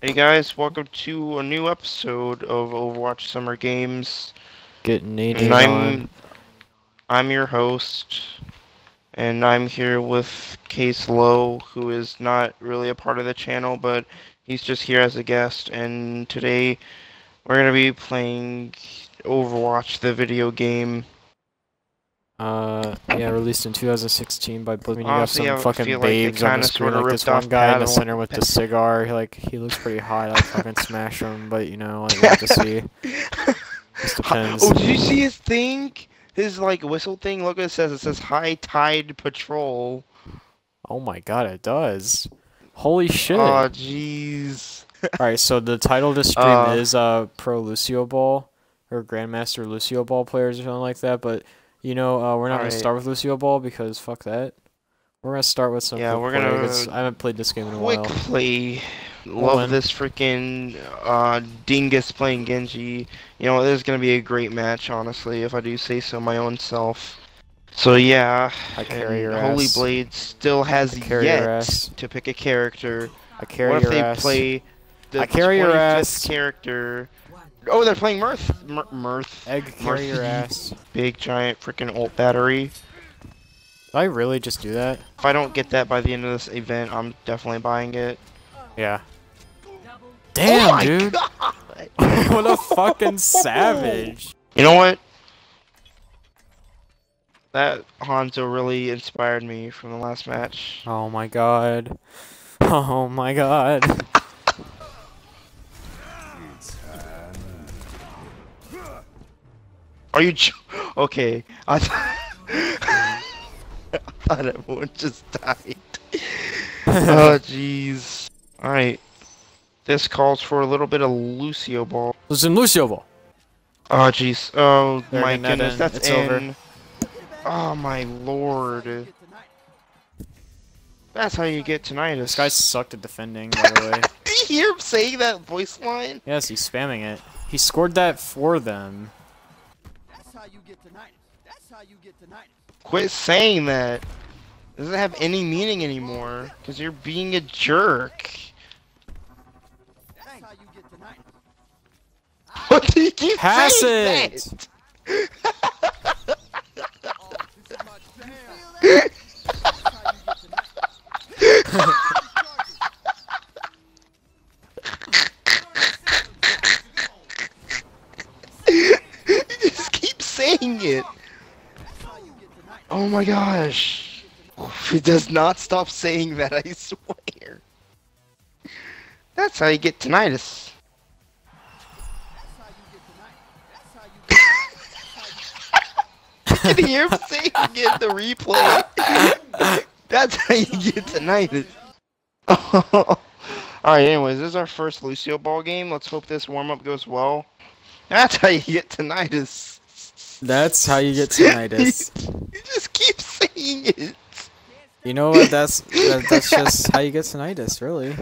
Hey guys, welcome to a new episode of Overwatch Summer Games. Getting eating on. I'm your host, and I'm here with Case Lowe, who is not really a part of the channel, but he's just here as a guest. And today we're gonna be playing Overwatch, the video game. Yeah, released in 2016 by Blizzard. You got some fucking babes on the screen, like this one guy in the center with the cigar. He looks pretty hot. I fucking smash him, but you know, I love to see. Just depends. Oh, did you see his thing? His like whistle thing. Look what it says. It says High Tide Patrol. Oh my god, it does. Holy shit. Oh jeez. Alright, so the title of this stream is Pro Lucio Ball, or Grandmaster Lucio Ball players or something like that, but you know, we're not going to start with Lucio Ball because fuck that. We're going to start with some... Yeah, we're going to... I haven't played this game in a while. Quickly, love this freaking dingus playing Genji. You know, this is going to be a great match, honestly, if I do say so my own self. So yeah, I carry your ass. Holy Blade still has yet to pick a character. I carry your ass. What if they play... I carry your ass character. Oh, they're playing Mirth. Mirth. Egg carry your ass. Big giant freaking ult battery. Did I really just do that? If I don't get that by the end of this event, I'm definitely buying it. Yeah. Damn, oh dude. God. What a fucking savage. You know what? That Hanzo really inspired me from the last match. Oh my god. Oh my god. Are you okay? I thought everyone just died. Oh jeez. Alright. This calls for a little bit of Lucio Ball. There's some Lucio Ball. Oh jeez. Oh my goodness, that's over. Oh my lord. That's how you get tinnitus. This guy sucked at defending, by the way. Do you hear him saying that voice line? Yes, he's spamming it. He scored that for them. That's how you get tinnitus. Quit saying that. It doesn't have any meaning anymore, because you're being a jerk. That's how you get tinnitus. What do you keep Pass saying it. That? It. Oh my gosh. He does not stop saying that, I swear. That's how you get tinnitus. I can hear him saying it in the replay. That's how you get tinnitus. Alright, anyways, this is our first Lucio Ball game. Let's hope this warm-up goes well. That's how you get tinnitus. That's how you get tinnitus. You just keep saying it. You know what? That's just how you get tinnitus, really.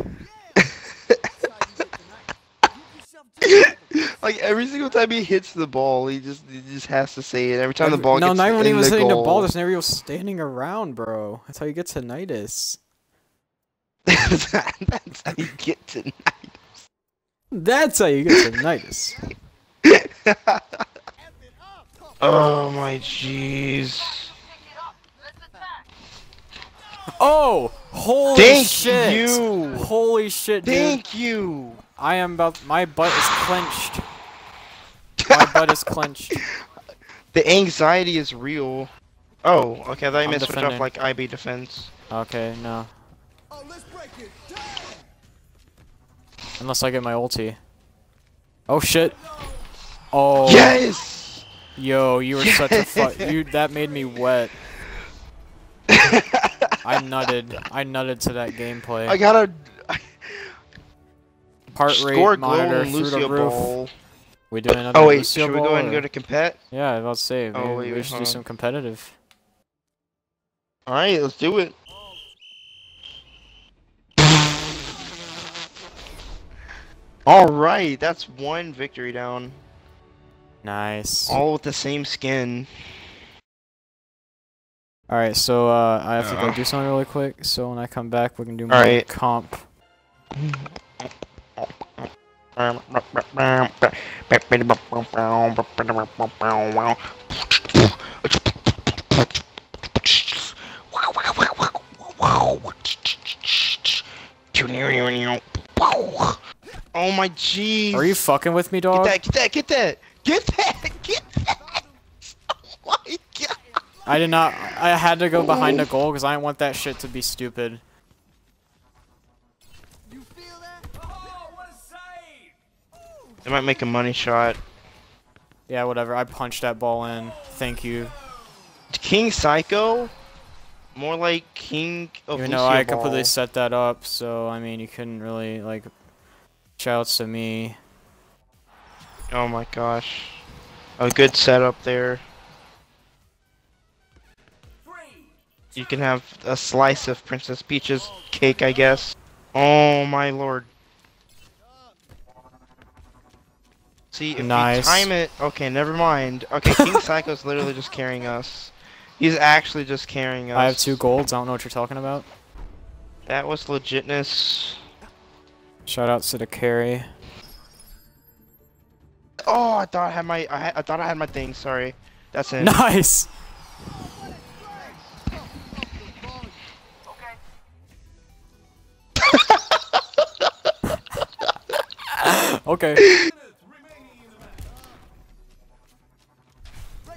Like every single time he hits the ball, he just has to say it. Every time the ball. No, gets not even when he was hitting the ball. There's never he was standing around, bro. That's how you get tinnitus. That's how you get tinnitus. That's how you get tinnitus. Oh my jeez. Oh! Holy shit! Thank you! Holy shit, dude. Thank you! I am about- my butt is clenched. My butt is clenched. The anxiety is real. Oh, okay, I thought you meant switch off like IB defense. Okay, no. Unless I get my ulti. Oh shit! Oh. Yes! Yo, you were such a dude, that made me wet. I nutted to that gameplay. I got a... Heart rate monitor through the roof. We doing another Lucio Ball? Oh wait, should we go ahead and go to compet? Yeah, I was about to say, we should do some competitive. Alright, let's do it. Alright, that's one victory down. Nice. All with the same skin. Alright, so I have to go do something really quick, so when I come back we can do more comp. Oh my jeez. Are you fucking with me, dog? Get that! Oh my god! I had to go behind the goal because I didn't want that shit to be stupid. You feel that? Oh, what a save! They might make a money shot. Yeah, whatever. I punched that ball in. Thank you. King Psycho? More like King of Lucio Ball. I completely set that up, so I mean, you couldn't really like. Shouts to me. Oh my gosh. A good setup there. You can have a slice of Princess Peach's cake, I guess. Oh my lord. See, if we time it... Okay, never mind. Okay, King Psycho's literally just carrying us. He's actually just carrying us. I have 2 golds, I don't know what you're talking about. That was legitness. Shoutouts to the carry. Oh, I thought I had my I thought I had my thing. Sorry, that's it. Nice. Okay.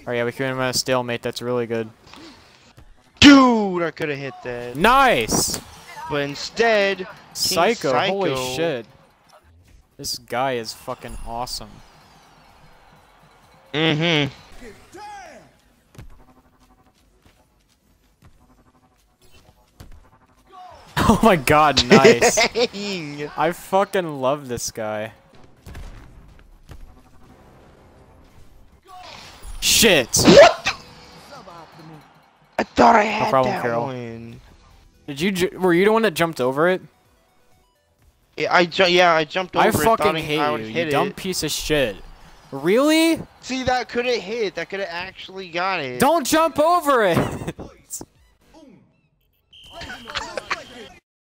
Oh yeah, we can have a stalemate. That's really good. Dude, I could have hit that. Nice. But instead, King Psycho, holy shit. This guy is fucking awesome. Mm-hmm. Oh my god, nice. Dang. I fucking love this guy. Shit. What the? I thought I had that one. Did you? Were you the one that jumped over it? Yeah, I jumped over it. I fucking hate you, you dumb piece of shit. Really? See, that could have hit. That could have actually got it. Don't jump over it. I'm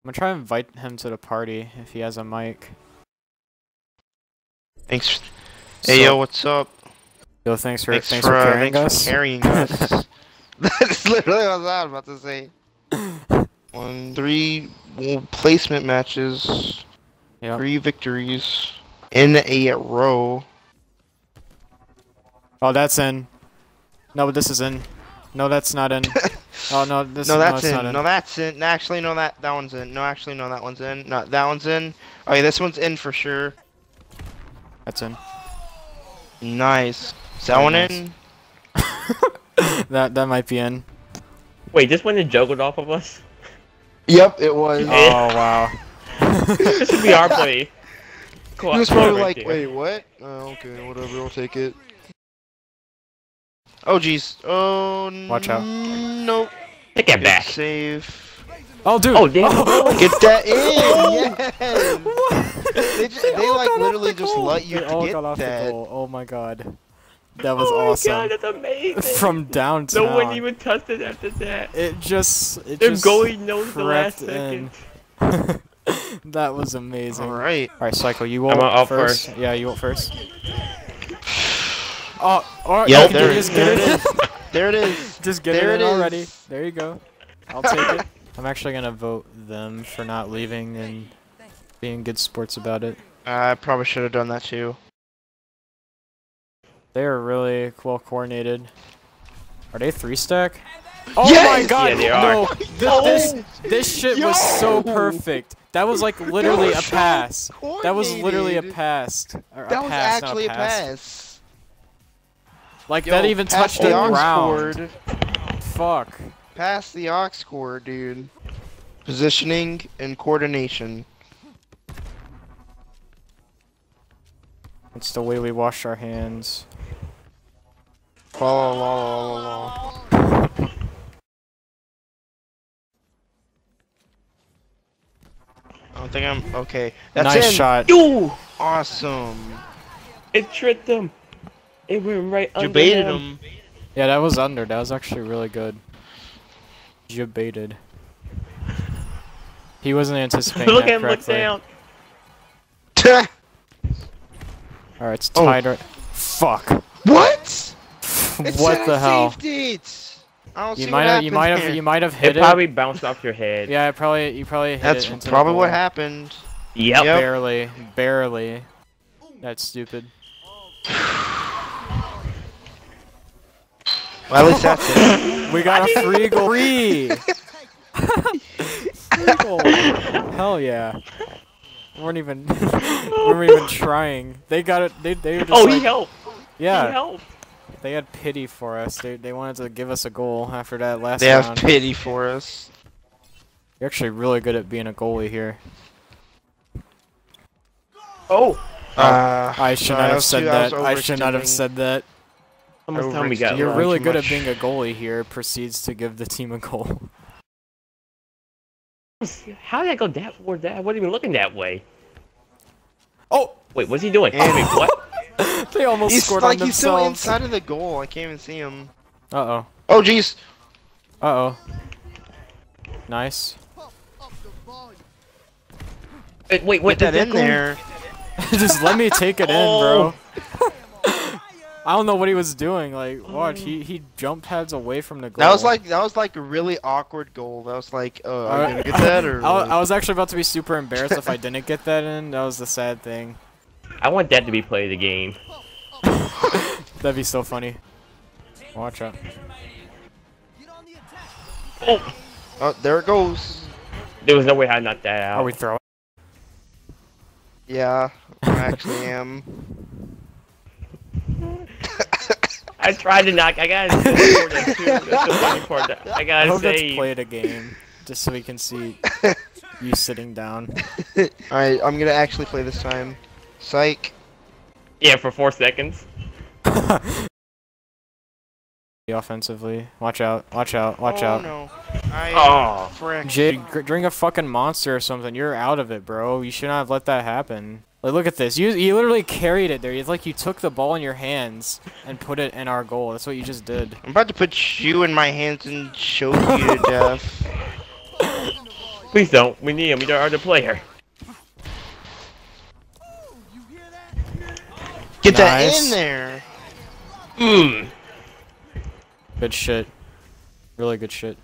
gonna try and invite him to the party if he has a mic. Thanks. Hey yo, what's up? Yo, thanks for carrying us. That's literally what I was about to say. 3 placement matches, 3 victories in a row. Oh, that's in. No, but this is in. No, that's not in. Oh no, this no, that's not in. No, that's in. Actually, no, that one's in. No, actually, no, that one's in. No, that one's in. Oh yeah, this one's in for sure. That's in. Nice. Is that one in? that might be in. Wait, this one juggled off of us? Yep, it was. Oh, wow. This would be our play. He was probably like, wait, what? Oh, okay, whatever, I'll take it. Oh, jeez. Oh, no. Watch out. Nope. Take that back. Save. Oh, dude. Oh, damn. Oh. Get that in. Yes. What? They like, literally just let you get that. Oh, my god. That was awesome. Oh my god, that's amazing! From downtown. No one even touched it after that. It their goalie knows the last second. That was amazing. All right, Psycho, you want first? Yeah, you want first. Oh, all right. Yeah, there just get it is. There it is. Just get it already. There you go. I'll take it. I'm actually gonna vote them for not leaving and being good sports about it. I probably should have done that too. They are really well coordinated. Are they 3-stack? Oh yes! My god! Yeah, no, this shit was so perfect. That was like literally a pass. That was literally a pass. That was actually a pass. Like that even touched the ground. Fuck. Pass the ox cord, dude. Positioning and coordination. It's the way we wash our hands. I don't think I'm okay. That's nice shot. Awesome. It tripped him. It went right under. You baited him. Yeah, that was under. That was actually really good. You baited. He wasn't anticipating that correctly. Look at him, look down. Alright, it's tied right. Fuck. What? What the hell? I don't see what happened. You might have hit it. It probably bounced off your head. Yeah, you probably hit it. That's probably what happened. Yep. Barely. That's stupid. Well, at least that's it. We got a free goal. Free goal. Hell yeah. We weren't even trying. They got it. They were just he helped. Yeah. He helped. They had pity for us. They wanted to give us a goal after that last round. They have pity for us. You're actually really good at being a goalie here. I should not have said that. I should not have said that. You're really good at being a goalie here. Proceeds to give the team a goal. How did I go that or that? I wasn't even looking that way. Oh! Wait, what's he doing? What? They almost scored on themselves. He's still inside of the goal. I can't even see him. Uh-oh. Oh, jeez. Uh-oh. Nice. Wait, what? Get that in there. Just let me take it in, bro. I don't know what he was doing. Like, watch, he jumped heads away from the goal. That was like a really awkward goal. That was like, I'm gonna get that or. I was actually about to be super embarrassed if I didn't get that in. That was the sad thing. I want that to be played the game. That'd be so funny. Watch out. Oh, there it goes. There was no way I knocked that out. Are we throwing? Yeah, I actually am. I tried to knock. I gotta save that too. That's the funny part. I gotta let's play the game just so we can see you sitting down. All right, I'm gonna actually play this time. Psych. Yeah, for 4 seconds. Offensively, watch out, out. No. Frick. Jade, drink a fucking monster or something. You're out of it, bro. You should not have let that happen. Like, look at this. You literally carried it there. It's like you took the ball in your hands and put it in our goal. That's what you just did. I'm about to put you in my hands and choke you to death. Please don't. We need him. We are the player. Get that in there. Good shit. Really good shit.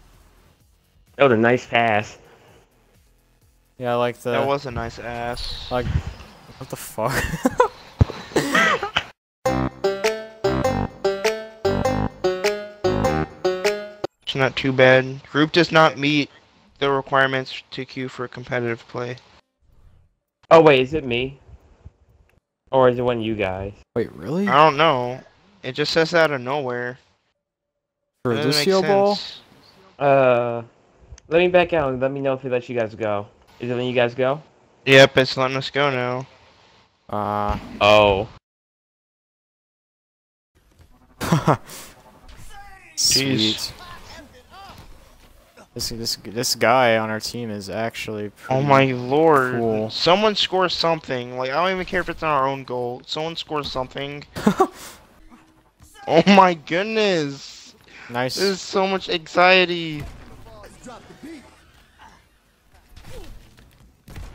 That was a nice pass. Yeah, I like the... That was a nice ass. Like... What the fuck? It's not too bad. Group does not meet the requirements to queue for competitive play. Oh wait, is it me? Or is it one of you guys? Wait, really? I don't know. It just says out of nowhere. For Lucio Ball? Let me back out and let me know if it lets you guys go. Is it letting you guys go? Yep, it's letting us go now. Jeez. This guy on our team is actually pretty cool. Someone scores something. Like, I don't even care if it's not our own goal. Someone scores something. Oh my goodness. Nice. This is so much anxiety.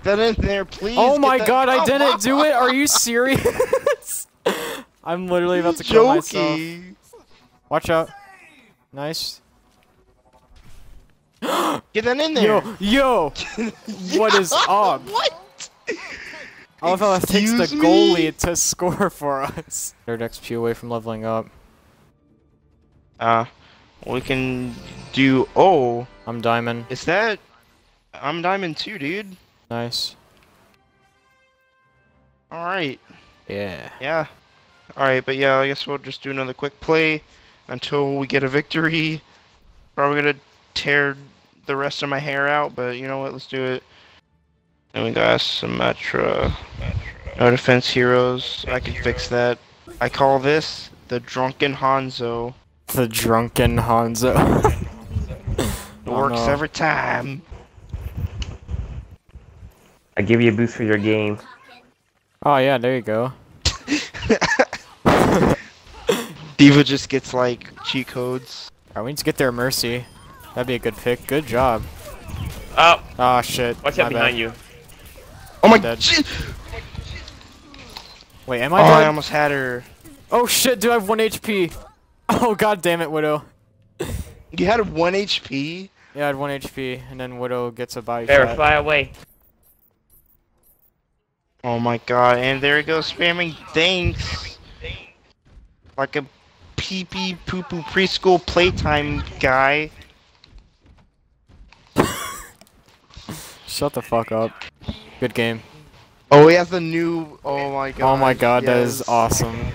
That in there, please. Oh my god, I didn't do it. Are you serious? I'm literally about to kill myself. Watch out. Nice. Get that in there. Yo. What is up? What? I love how it takes the goalie to score for us. Third XP away from leveling up. We can do. Oh, I'm diamond. Is that? I'm diamond too, dude. Nice. Alright. Yeah. Yeah. Alright, but yeah, I guess we'll just do another quick play until we get a victory. Probably gonna tear the rest of my hair out, but you know what, let's do it. And we got Symmetra. No defense heroes. I can fix that. I call this the Drunken Hanzo. The Drunken Hanzo. It works every time. I give you a boost for your game. Oh yeah, there you go. D.Va just gets like cheat codes. Alright, we need to get their Mercy. That'd be a good pick. Good job. Oh. Oh shit. Watch out behind you. Oh my shit! Wait, am I dead? Oh, I almost had her. Oh shit, do I have 1 HP? Oh god damn it, Widow. You had 1 HP? Yeah, I had 1 HP, and then Widow gets a body shot. Bear, fly away. Oh my god, and there he goes, spamming thanks. Like a pee-pee poo-poo preschool playtime guy. Shut the fuck up. Good game. Oh, he has the new... Oh my god. Oh my god, yes. That is awesome.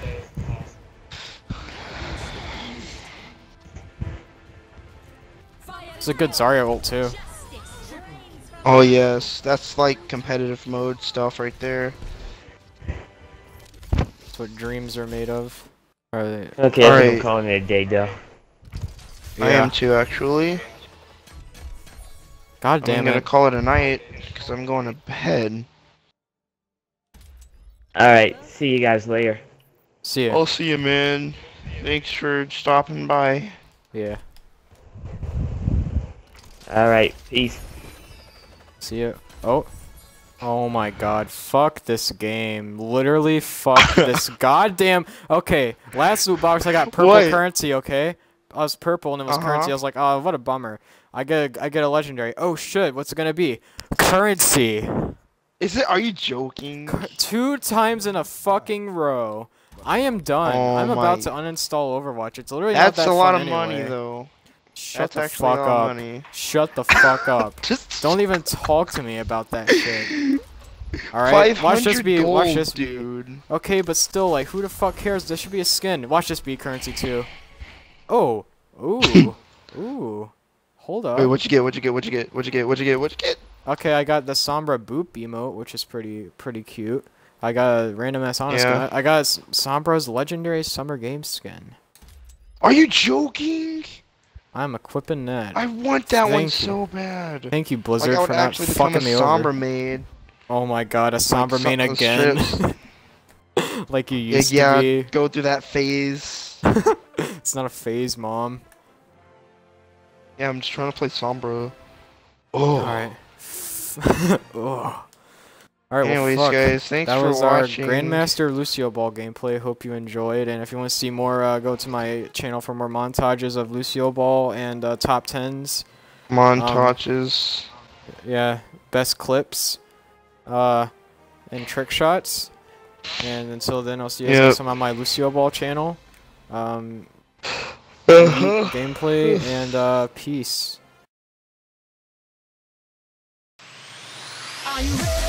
It's a good Zarya ult too. Oh yes, that's like competitive mode stuff right there. That's what dreams are made of. Are they... Okay, I think I'm calling it a day though. Yeah. I am too, actually. God damn it. I'm gonna call it a night, because I'm going to bed. Alright, see you guys later. See ya. I'll see you, man. Thanks for stopping by. Yeah. Alright, peace. See ya. Oh. Oh my god, fuck this game. Literally fuck this goddamn... Okay, last loot box I got purple currency, okay? I was purple and it was currency. I was like, oh, what a bummer. I get a legendary. Oh shit, what's it gonna be? Currency. Is it? Are you joking? 2 times in a fucking row. I am done. Oh, I'm about to uninstall Overwatch. It's literally not that fun anyway. That's a lot of money though. Shut the fuck up. Shut the fuck up. Just don't even talk to me about that shit. All right, watch this be. Watch this, dude. Okay, but still, like, who the fuck cares? This should be a skin. Watch this be currency too. Oh, ooh, ooh. Hold up. Wait, what'd you get? What'd you get? What'd you get? What'd you get? What'd you get? What'd you get? Okay, I got the Sombra boop emote, which is pretty cute. I got a random ass honest skin. I got Sombra's legendary summer game skin. Are you joking? I'm equipping that. I want that one so bad. Thank you, Blizzard, for not fucking me over. I would actually become a Sombra maid. Oh my god, a Sombra maid again? Like you used to be. Yeah, go through that phase. It's not a phase, Mom. Yeah, I'm just trying to play Sombra. Oh. Alright. Oh. Alright, anyways, well, fuck. Guys, thanks for watching. That was our Grandmaster Lucio Ball gameplay. Hope you enjoyed. And if you want to see more, go to my channel for more montages of Lucio Ball and top 10s. Montages. Yeah, best clips. And trick shots. And until then, I'll see you guys next time on my Lucio Ball channel. Gameplay and peace. Are you ready?